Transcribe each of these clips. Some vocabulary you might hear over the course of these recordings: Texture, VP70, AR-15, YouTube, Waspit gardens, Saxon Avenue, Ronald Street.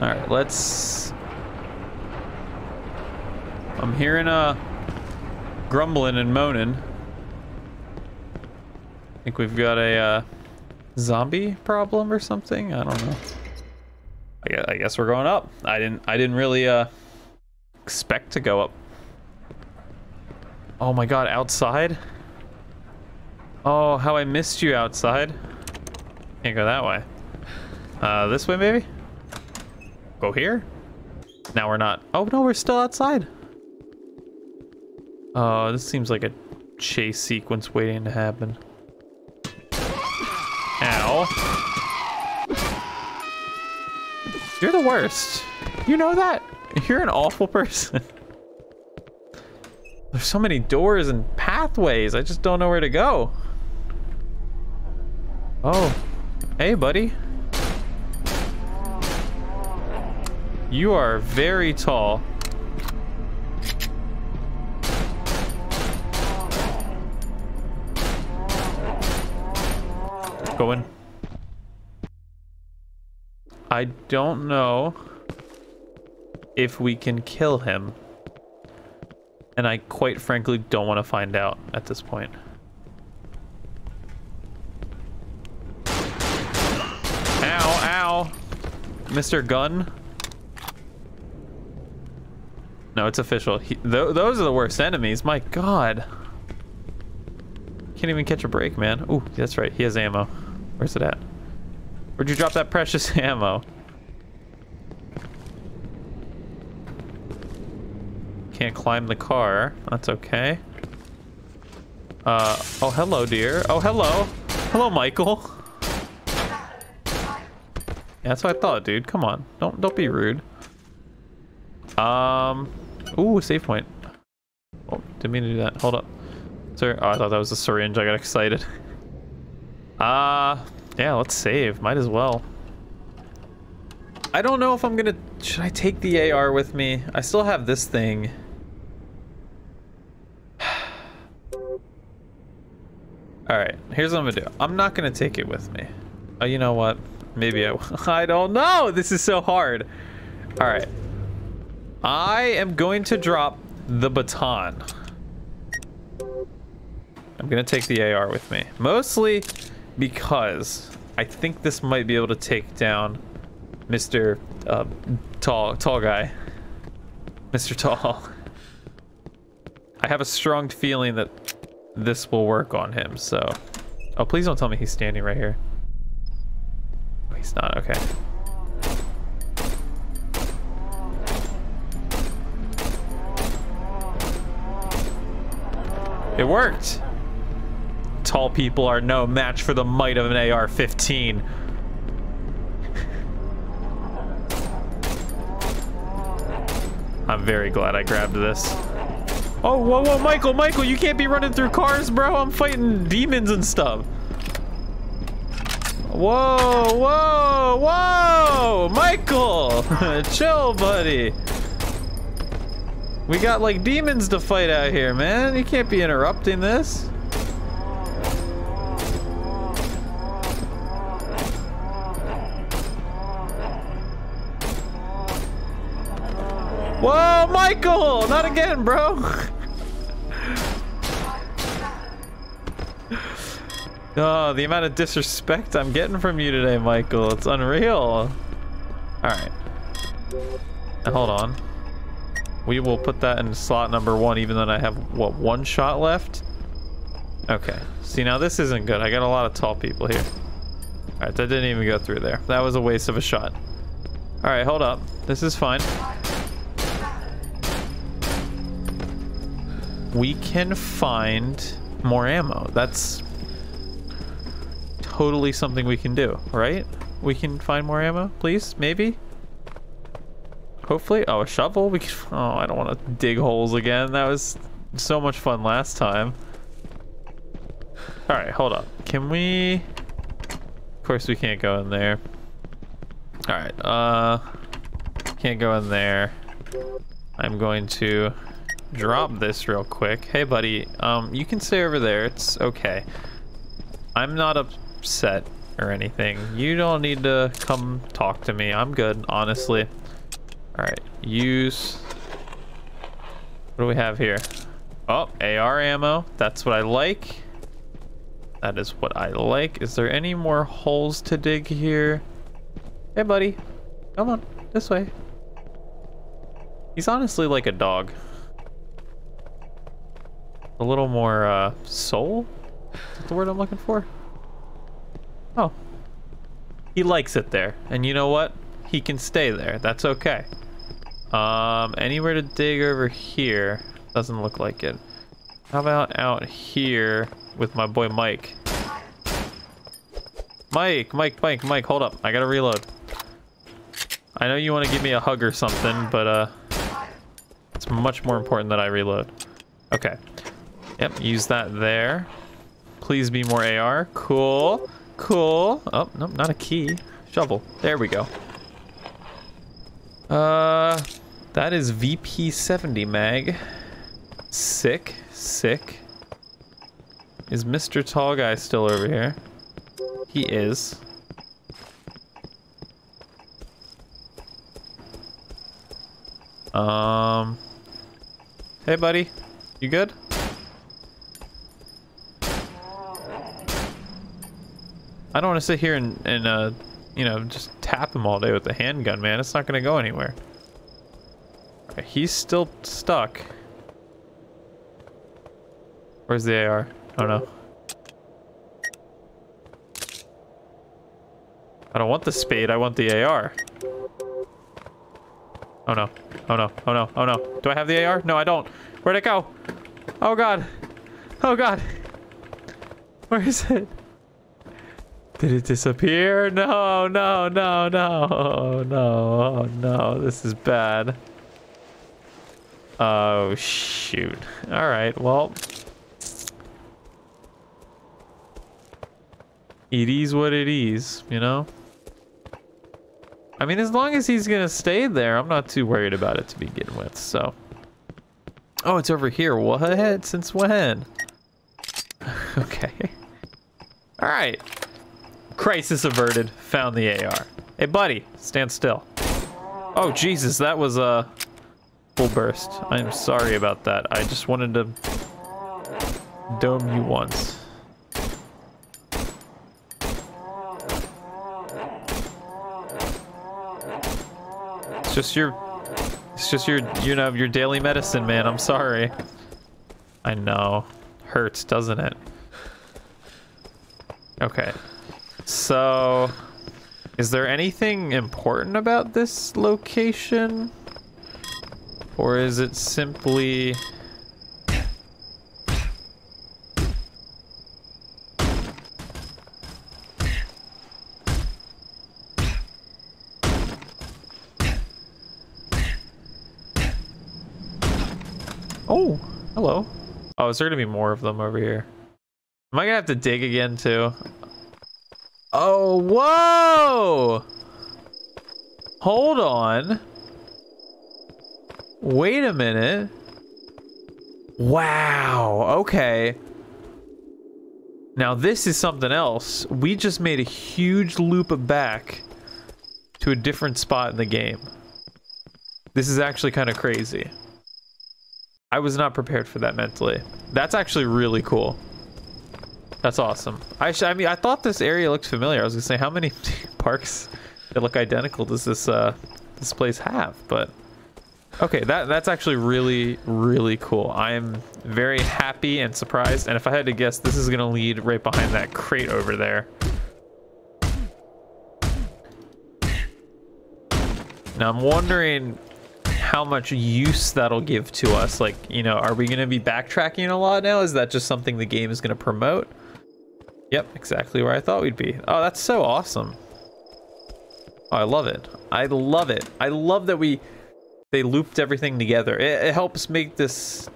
Alright, let's... I'm hearing a grumbling and moaning. I think we've got a zombie problem or something. I don't know. I guess we're going up. I didn't really expect to go up. Oh my god, outside? Oh, how I missed you outside. Can't go that way. This way maybe? Go here? Now we're not. Oh no, we're still outside. Oh, this seems like a chase sequence waiting to happen. Ow. You're the worst. You know that? You're an awful person. There's so many doors and pathways. I just don't know where to go. Oh, hey, buddy. You are very tall. Go in. I don't know if we can kill him. And I quite frankly don't want to find out at this point. Ow, ow. Mr. Gun. No, it's official. Those are the worst enemies. My god. Can't even catch a break, man. Ooh, that's right. He has ammo. Where's it at? Where'd you drop that precious ammo? Can't climb the car. That's okay. Oh, hello, dear. Oh, hello. Hello, Michael. Yeah, that's what I thought, dude. Come on. Don't be rude. Ooh, save point. Oh, didn't mean to do that. Hold up. Sir. Oh, I thought that was a syringe. I got excited. Yeah, let's save. Might as well. I don't know if I'm gonna... Should I take the AR with me? I still have this thing. Alright, here's what I'm gonna do. I'm not gonna take it with me. Oh, you know what? Maybe I will. I don't know! This is so hard. Alright. I am going to drop the baton. I'm gonna take the AR with me. Mostly because I think this might be able to take down Mr. Tall guy. Mr. Tall. I have a strong feeling that this will work on him, so... Oh, please don't tell me he's standing right here. Oh, he's not, okay. It worked! Tall people are no match for the might of an AR-15. I'm very glad I grabbed this. Oh, whoa, whoa, Michael, Michael, you can't be running through cars, bro. I'm fighting demons and stuff. Whoa, whoa, whoa, Michael. Chill, buddy. We got, like, demons to fight out here, man. You can't be interrupting this. Whoa, Michael! Not again, bro! Oh, the amount of disrespect I'm getting from you today, Michael. It's unreal. Alright. Hold on. We will put that in slot number 1, even though I have, what, 1 shot left? Okay. See, now this isn't good. I got a lot of tall people here. Alright, that didn't even go through there. That was a waste of a shot. Alright, hold up. This is fine. We can find more ammo. That's totally something we can do, right? We can find more ammo, please, maybe? Hopefully. Oh, a shovel? We can... Oh, I don't want to dig holes again. That was so much fun last time. Alright, hold up. Can we... Of course we can't go in there. Alright, can't go in there. I'm going to... drop this real quick. Hey, buddy, you can stay over there. It's okay. I'm not upset or anything. You don't need to come talk to me. I'm good, honestly. All right, use. What do we have here? Oh, AR ammo. That's what I like. That is what I like. Is there any more holes to dig here? Hey, buddy. Come on, this way. He's honestly like a dog. A little more soul? Is that the word I'm looking for? Oh. He likes it there. And you know what? He can stay there. That's okay. Anywhere to dig over here? Doesn't look like it. How about out here with my boy Mike? Mike, hold up. I gotta reload. I know you want to give me a hug or something, but it's much more important that I reload. Okay. Yep, use that there. Please be more AR. Cool. Cool. Oh, nope, not a key. Shovel. There we go. That is VP70 mag. Sick. Sick. Is Mr. Tall Guy still over here? He is. Hey, buddy. You good? I don't want to sit here and you know, just tap him all day with the handgun, man. It's not going to go anywhere. Okay, he's still stuck. Where's the AR? I don't know. I don't want the spade. I want the AR. Oh no. Oh no. Oh no. Oh no. Do I have the AR? No, I don't. Where'd it go? Oh god. Oh god. Where is it? Did it disappear? No, no, no, no. Oh no. Oh no. This is bad. Oh shoot. Alright, well. It is what it is, you know? I mean, as long as he's gonna stay there, I'm not too worried about it to begin with, so. Oh, it's over here. What? Since when? Okay. Alright. Crisis averted. Found the AR. Hey, buddy. Stand still. Oh, Jesus. That was a full burst. I'm sorry about that. I just wanted to dome you once. It's just your, you know, your daily medicine, man. I'm sorry. I know. Hurts, doesn't it? Okay. So, is there anything important about this location? Or is it simply... Oh, hello. Oh, is there gonna be more of them over here? Am I gonna have to dig again too? Oh, whoa! Hold on. Wait a minute. Wow, okay. Now this is something else. We just made a huge loop back to a different spot in the game. This is actually kind of crazy. I was not prepared for that mentally. That's actually really cool. That's awesome. I mean, I thought this area looked familiar. I was gonna say, how many parks that look identical does this place have? But okay, that's actually really, really cool. I am very happy and surprised. And if I had to guess, this is gonna lead right behind that crate over there. Now I'm wondering how much use that'll give to us. Like, you know, are we going to be backtracking a lot now? Is that just something the game is going to promote? Yep, exactly where I thought we'd be. Oh, that's so awesome. Oh, I love it. I love it. I love that they looped everything together. It helps make this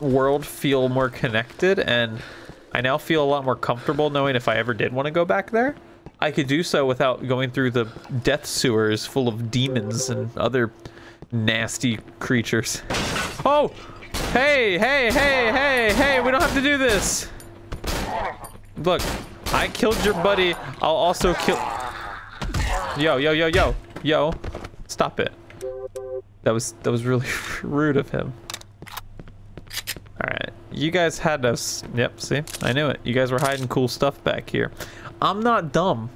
world feel more connected, and I now feel a lot more comfortable knowing if I ever did want to go back there, I could do so without going through the death sewers full of demons and other nasty creatures. Oh! Hey, hey, hey, hey, hey, we don't have to do this! Look, I killed your buddy. I'll also kill. Yo, yo, yo, yo, yo! Stop it. That was really rude of him. All right, you guys had us. Yep, see, I knew it. You guys were hiding cool stuff back here. I'm not dumb.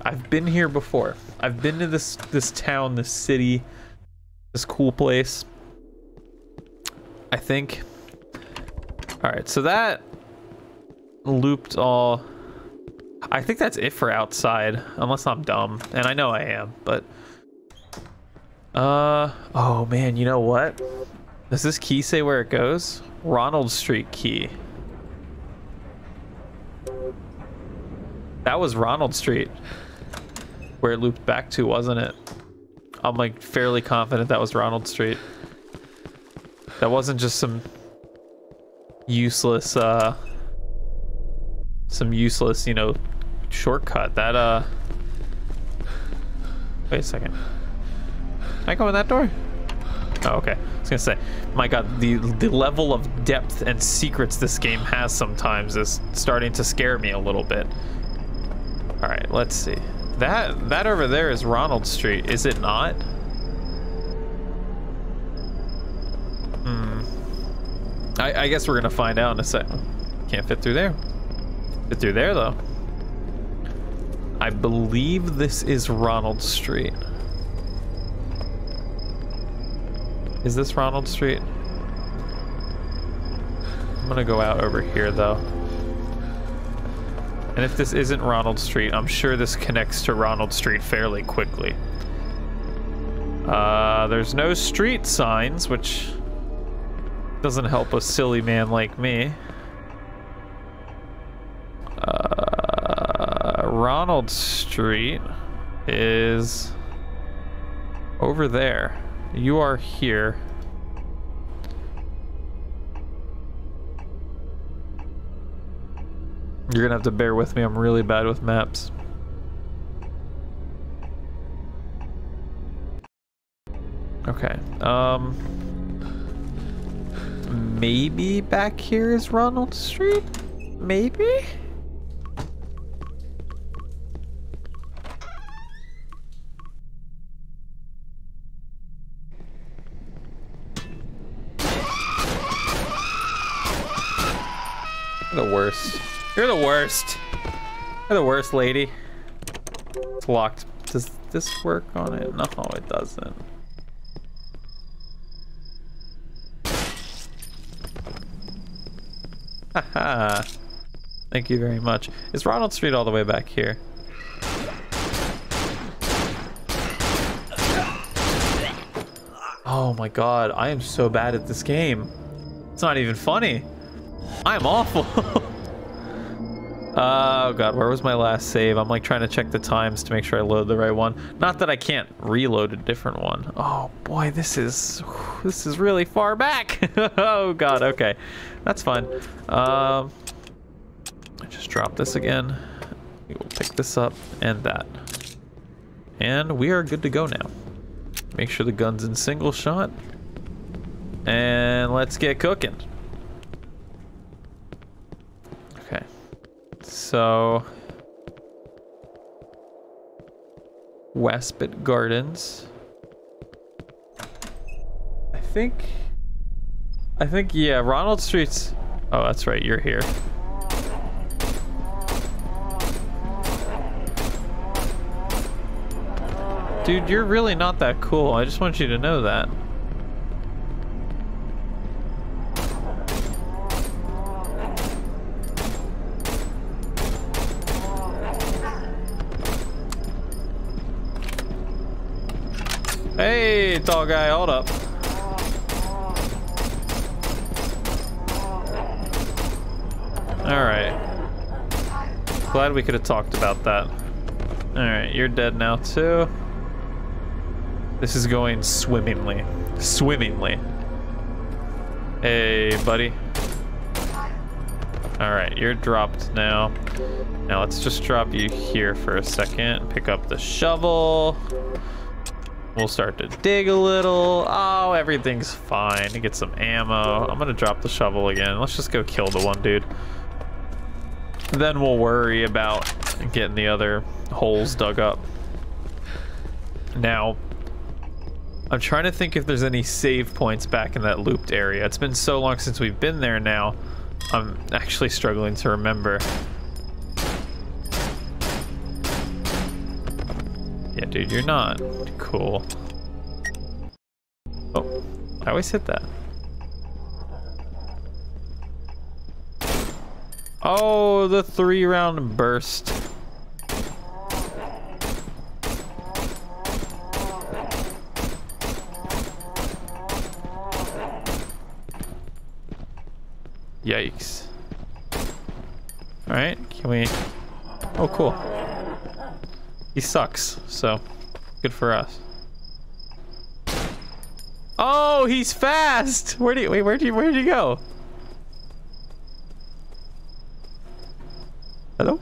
I've been here before. I've been to this town, this city, this cool place. I think. All right, so that looped all. I think that's it for outside, unless I'm dumb, and I know I am, but oh man, you know what? Does this key say where it goes? Ronald Street key. That was Ronald Street where it looped back to, wasn't it? I'm like fairly confident that was Ronald Street. That wasn't just some useless you know, shortcut. That wait a second, can I go in that door? Oh, okay. I was gonna say, my god, the level of depth and secrets this game has sometimes is starting to scare me a little bit. All right, let's see. That over there is Ronald Street, is it not? I guess we're gonna find out in a second. Can't fit through there. It's through there though. I believe this is Ronald Street. Is this Ronald Street? I'm gonna go out over here though. And if this isn't Ronald Street, I'm sure this connects to Ronald Street fairly quickly. There's no street signs, which doesn't help a silly man like me. Ronald Street is over there. You are here. You're gonna have to bear with me. I'm really bad with maps. Okay. Maybe back here is Ronald Street? Maybe? The worst. You're the worst. You're the worst, lady. It's locked. Does this work on it? No, it doesn't. Haha. Thank you very much. Is Ronald Street all the way back here? Oh my god, I am so bad at this game. It's not even funny. I'm awful. Oh god, where was my last save? I'm like trying to check the times to make sure I load the right one. Not that I can't reload a different one. Oh boy, this is really far back. Oh god, okay, that's fine. I just drop this again. We will pick this up and that, and we are good to go now. Make sure the gun's in single shot, and let's get cooking. So, Waspit Gardens. I think, yeah, Ronald Street's. Oh, that's right, you're here. Dude, you're really not that cool. I just want you to know that. Hey, tall guy, hold up. Alright. Glad we could have talked about that. Alright, you're dead now, too. This is going swimmingly. Swimmingly. Hey, buddy. Alright, you're dropped now. Now let's just drop you here for a second. Pick up the shovel. We'll start to dig a little. Oh, everything's fine. Get some ammo. I'm gonna drop the shovel again. Let's just go kill the one dude. Then we'll worry about getting the other holes dug up. Now, I'm trying to think if there's any save points back in that looped area. It's been so long since we've been there now, I'm actually struggling to remember. Yeah, dude, you're not cool. Oh, I always hit that. Oh, the 3-round burst. Yikes. All right, can we... Oh, cool. He sucks, so good for us. Oh, he's fast. Where'd you go? Hello?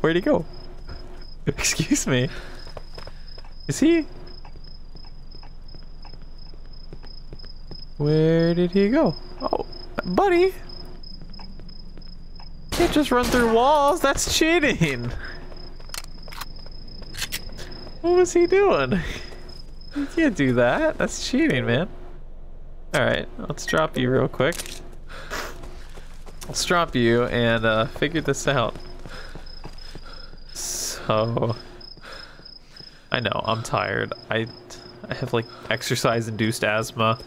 Where'd he go? Excuse me. Is he? Where did he go? Oh. Buddy, you can't just run through walls. That's cheating. What was he doing? You can't do that. That's cheating, man. All right, let's drop you real quick. Let's drop you and figure this out. So, I know I'm tired. I have like exercise-induced asthma.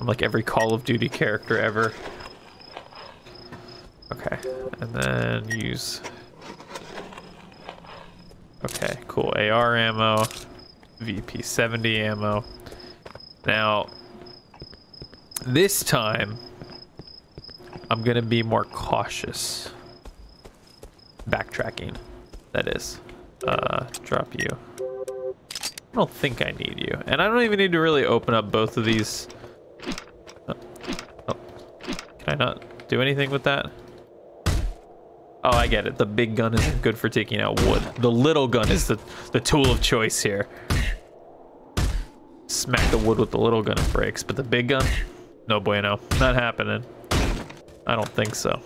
I'm like every Call of Duty character ever. Okay, and then use... Okay, cool. AR ammo, VP70 ammo. Now, this time, I'm gonna be more cautious. Backtracking, that is. Drop you. I don't think I need you. And I don't even need to really open up both of these... Can I not do anything with that? Oh, I get it. The big gun is good for taking out wood. The little gun is the tool of choice here. Smack the wood with the little gun, it breaks. But the big gun? No bueno. Not happening. I don't think so.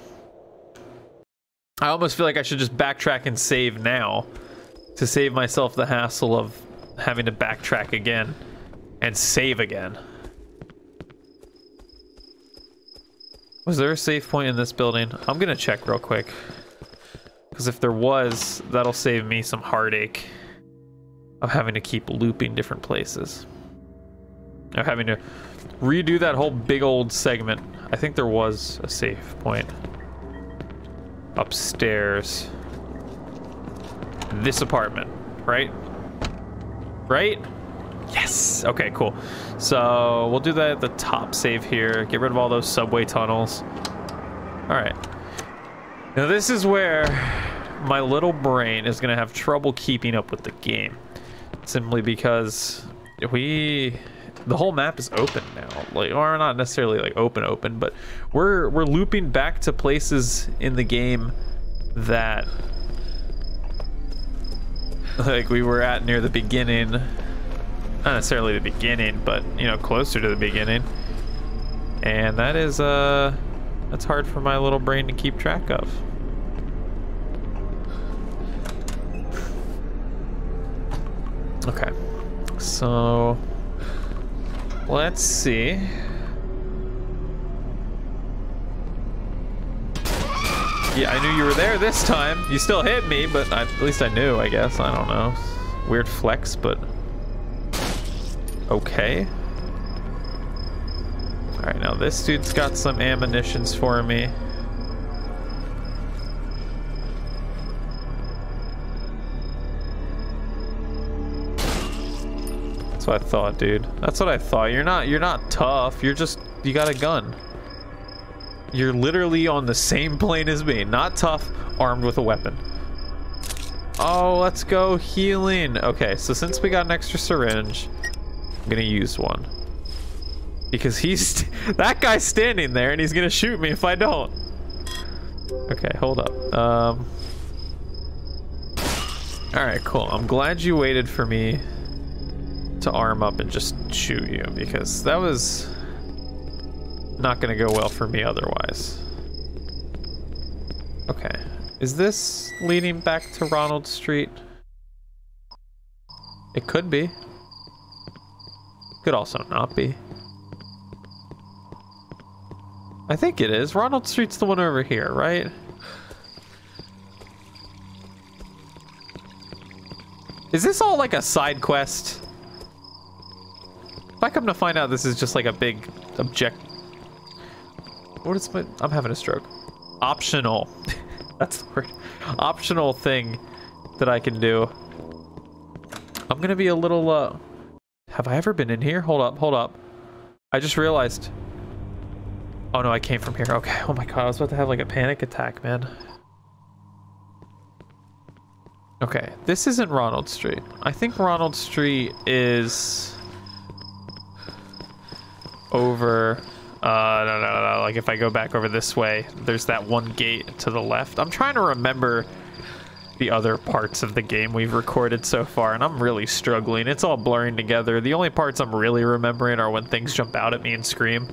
I almost feel like I should just backtrack and save now to save myself the hassle of having to backtrack again and save again. Was there a save point in this building? I'm gonna check real quick. Because if there was, that'll save me some heartache of having to keep looping different places. Of having to redo that whole big old segment. I think there was a save point. Upstairs. This apartment, right? Right? Yes! Okay, cool. So we'll do that at the top save here. Get rid of all those subway tunnels. Alright. Now this is where my little brain is going to have trouble keeping up with the game. Simply because the whole map is open now. Like, or not necessarily like open, but we're looping back to places in the game that like we were at near the beginning. Not necessarily the beginning, but, you know, closer to the beginning. And that is, that's hard for my little brain to keep track of. Okay. So, let's see. Yeah, I knew you were there this time. You still hit me, but at least I knew, I guess. I don't know. Weird flex, but... Okay. All right, now this dude's got some ammunitions for me. That's what I thought, dude. That's what I thought. You're not tough. You got a gun. You're literally on the same plane as me. Not tough, armed with a weapon. Oh, let's go healing. Okay, so since we got an extra syringe, I'm gonna use one because that guy's standing there and he's gonna shoot me if I don't. Okay, hold up. All right, cool. I'm glad you waited for me to arm up and just shoot you because that was not gonna go well for me otherwise. Okay. Is this leading back to Ronald Street? It could be. Could also not be. I think it is. Ronald Street's the one over here, right? Is this all like a side quest? If I come to find out this is just like a big object... What is my... I'm having a stroke. Optional. That's the word. Optional thing that I can do. I'm gonna be a little... Have I ever been in here? Hold up, hold up. I just realized... Oh no, I came from here. Okay. Oh my god, I was about to have like a panic attack, man. Okay, this isn't Ronald Street. I think Ronald Street is over, no, like if I go back over this way, there's that one gate to the left. I'm trying to remember the other parts of the game we've recorded so far, and I'm really struggling. It's all blurring together. The only parts I'm really remembering are when things jump out at me and scream.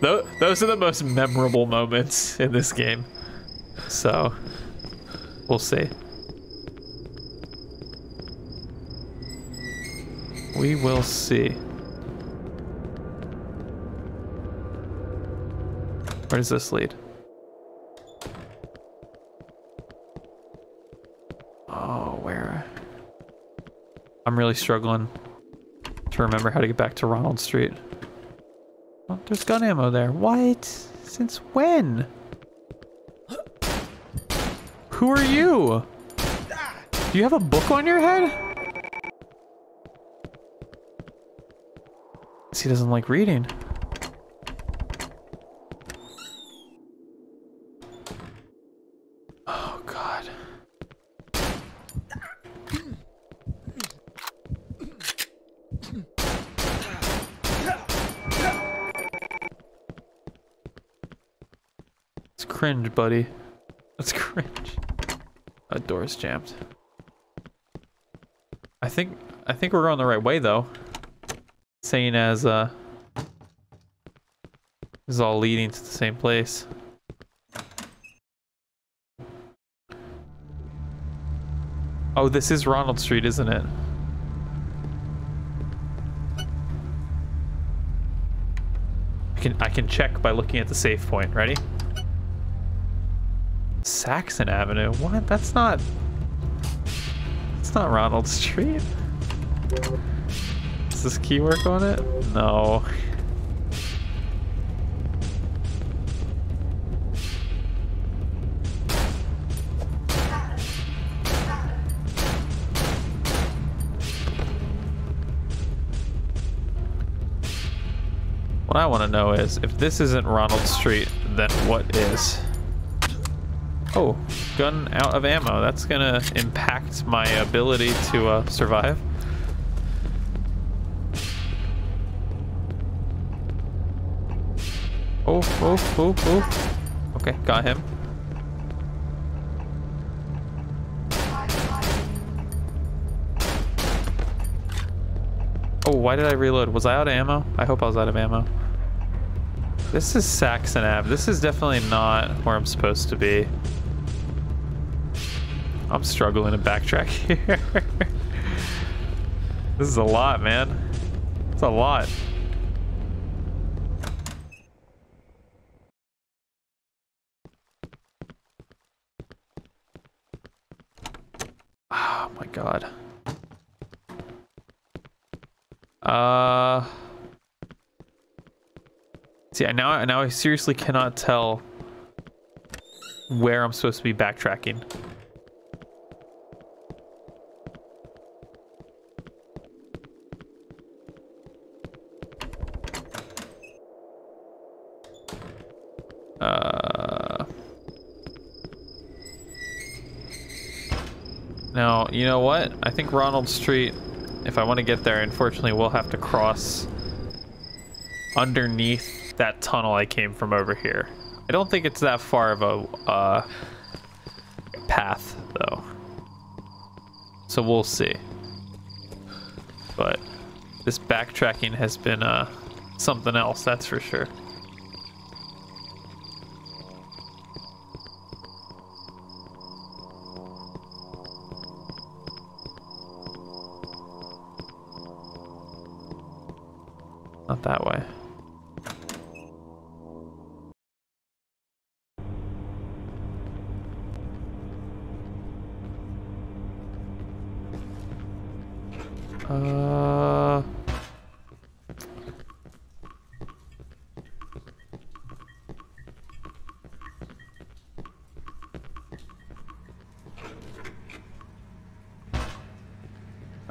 Those are the most memorable moments in this game. So, we'll see. We will see. Where does this lead? Oh, where? I'm really struggling to remember how to get back to Ronald Street. Oh, there's gun ammo there. What? Since when? Who are you? Do you have a book on your head? He doesn't like reading. Oh god. It's cringe, buddy. That's cringe. That door's jammed. I think we're going the right way though. Saying as this is all leading to the same place. Oh, this is Ronald Street, isn't it? I can check by looking at the save point. Ready? Saxon Avenue. What? That's not Ronald Street. Does this key work on it? No. What I want to know is, if this isn't Ronald Street, then what is? Oh, gun out of ammo. That's gonna impact my ability to survive. Oh. Okay, got him. Oh, why did I reload? Was I out of ammo? I hope I was out of ammo. This is Saxon Ave. This is definitely not where I'm supposed to be. I'm struggling to backtrack here. This is a lot, man. It's a lot. God. See, now I seriously cannot tell where I'm supposed to be backtracking. Now, you know what? I think Ronald Street, if I want to get there, unfortunately, we'll have to cross underneath that tunnel I came from over here. I don't think it's that far of a path, though. So we'll see. But this backtracking has been something else, that's for sure. Not that way.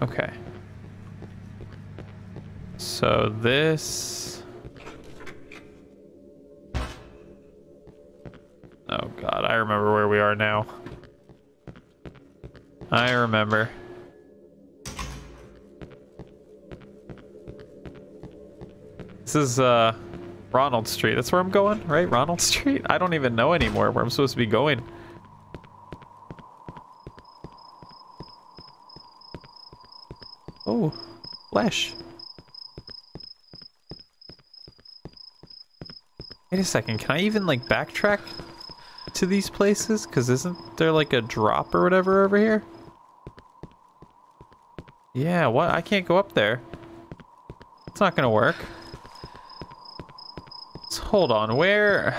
Okay. So this... Oh god, I remember where we are now. I remember. This is, Ronald Street. That's where I'm going, right? Ronald Street? I don't even know anymore where I'm supposed to be going. Oh, flesh. Wait a second, can I even, like, backtrack to these places? Because isn't there, like, a drop or whatever over here? Yeah, what? I can't go up there. It's not gonna work. Let's hold on, where...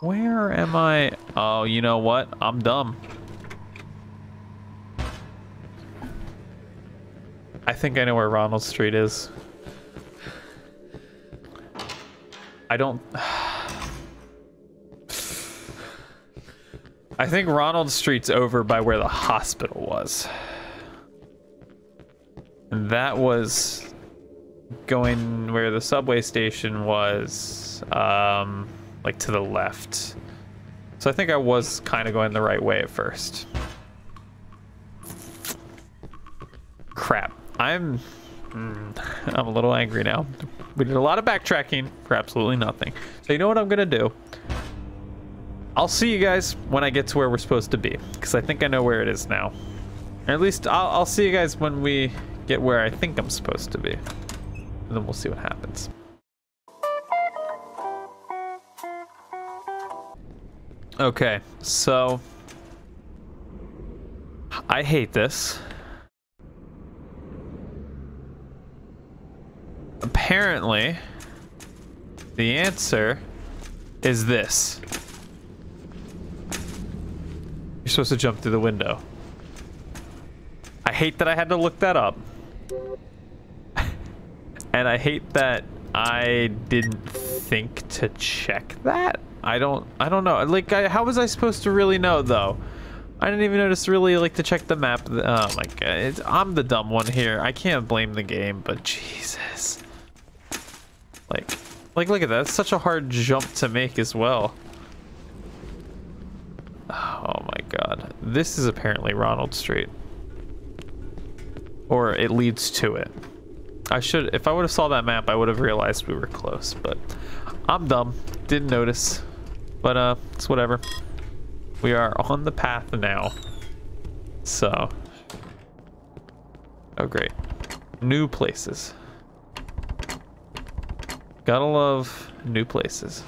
Where am I? Oh, you know what? I'm dumb. I think I know where Ronald Street is. I don't... I think Ronald Street's over by where the hospital was. And that was going where the subway station was. Like to the left. So I think I was kind of going the right way at first. Crap. I'm a little angry now. We did a lot of backtracking for absolutely nothing. So you know what I'm gonna do? I'll see you guys when I get to where we're supposed to be, because I think I know where it is now. Or at least I'll see you guys when we get where I think I'm supposed to be. And then we'll see what happens. Okay, so I hate this. Apparently, the answer is this. You're supposed to jump through the window. I hate that I had to look that up. And I hate that I didn't think to check that. I don't know. Like, how was I supposed to really know, though? I didn't even notice really, like, to check the map. Oh, my God. I'm the dumb one here. I can't blame the game, but Jesus. Like, look at that. That's such a hard jump to make as well. Oh, my God. This is apparently Ronald Street. Or it leads to it. I should... If I would have saw that map, I would have realized we were close, but... I'm dumb. Didn't notice. But, it's whatever. We are on the path now. So. Oh, great. New places. Gotta love new places.